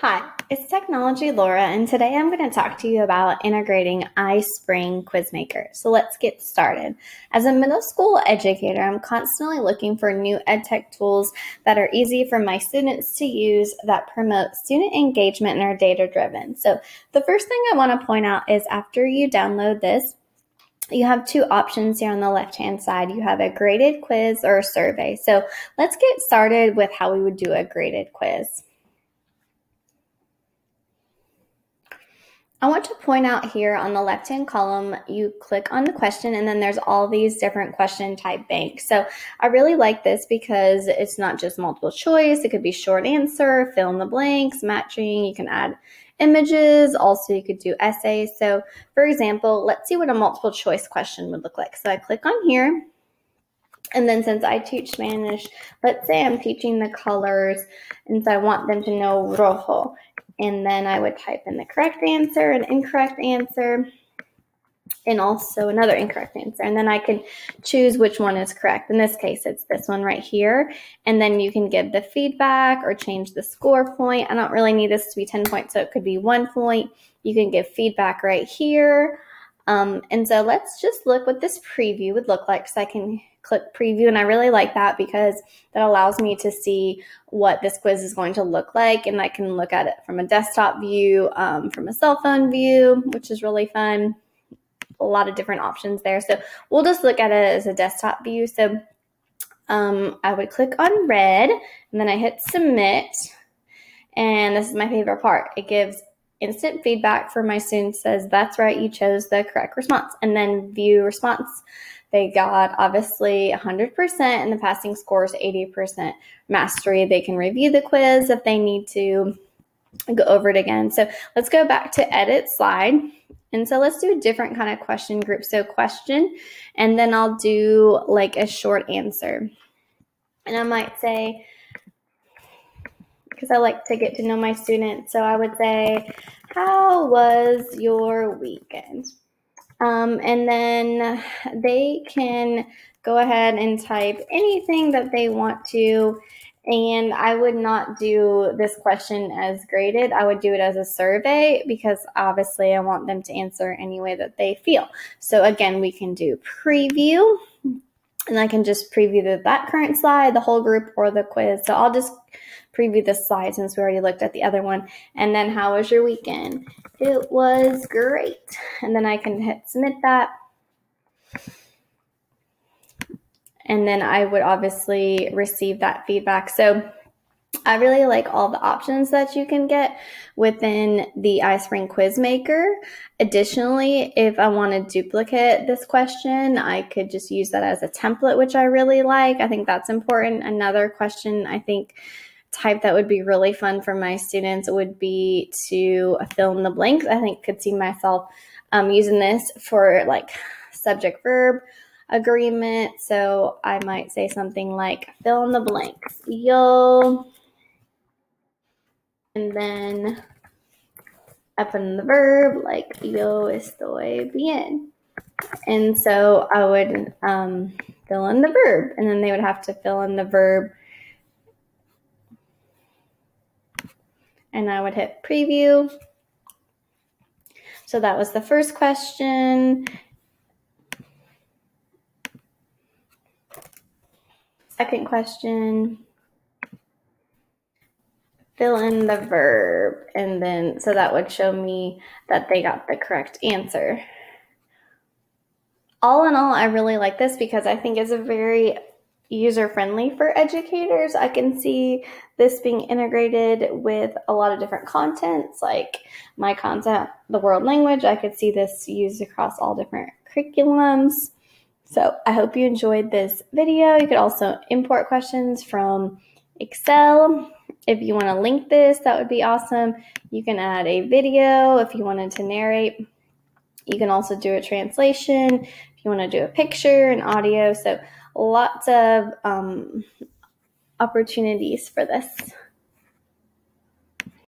Hi, it's Technology Laura, and today I'm going to talk to you about integrating iSpring QuizMaker. So let's get started. As a middle school educator, I'm constantly looking for new edtech tools that are easy for my students to use that promote student engagement and are data-driven. So the first thing I want to point out is after you download this, you have two options here on the left-hand side. You have a graded quiz or a survey. So let's get started with how we would do a graded quiz. I want to point out here on the left-hand column, you click on the question and then there's all these different question type banks. So I really like this because it's not just multiple choice. It could be short answer, fill in the blanks, matching. You can add images. Also, you could do essays. So for example, let's see what a multiple choice question would look like. So I click on here. And then since I teach Spanish, let's say I'm teaching the colors. And so I want them to know rojo. And then I would type in the correct answer, an incorrect answer, and also another incorrect answer. And then I can choose which one is correct. In this case, it's this one right here. And then you can give the feedback or change the score point. I don't really need this to be 10 points, so it could be 1 point. You can give feedback right here. And so let's just look what this preview would look like. So I can click preview, and I really like that because that allows me to see what this quiz is going to look like, and I can look at it from a desktop view, from a cell phone view, which is really fun. A lot of different options there. So we'll just look at it as a desktop view. So I would click on red, and then I hit submit, and this is my favorite part. It gives instant feedback for my students, says, that's right, you chose the correct response. And then view response, they got obviously 100% and the passing score is 80% mastery. They can review the quiz if they need to, go over it again. So let's go back to edit slide. And so let's do a different kind of question group. So question, and then I'll do like a short answer. And I might say, because I like to get to know my students. So I would say, how was your weekend? And then they can go ahead and type anything that they want to. And I would not do this question as graded. I would do it as a survey because obviously I want them to answer any way that they feel. So again, we can do preview. And I can just preview that current slide, the whole group, or the quiz. So I'll just preview this slide since we already looked at the other one. And then how was your weekend? It was great. And then I can hit submit that. And then I would obviously receive that feedback. So I really like all the options that you can get within the iSpring QuizMaker. Additionally, if I want to duplicate this question, I could just use that as a template, which I really like. I think that's important. Another question I think type that would be really fun for my students would be to fill in the blanks. I think could see myself using this for like subject verb agreement. So I might say something like fill in the blanks. Yo. And then I put in the verb like yo estoy bien. And so I would fill in the verb, and then they would have to fill in the verb. And I would hit preview. So that was the first question. Second question. Fill in the verb, and then so that would show me that they got the correct answer. All in all, I really like this because I think it's a very user-friendly for educators. I can see this being integrated with a lot of different contents, like my content, the world language. I could see this used across all different curriculums. So I hope you enjoyed this video. You could also import questions from Excel. If you want to link this, that would be awesome. You can add a video if you wanted to narrate. You can also do a translation if you want to do a picture and audio. So lots of opportunities for this.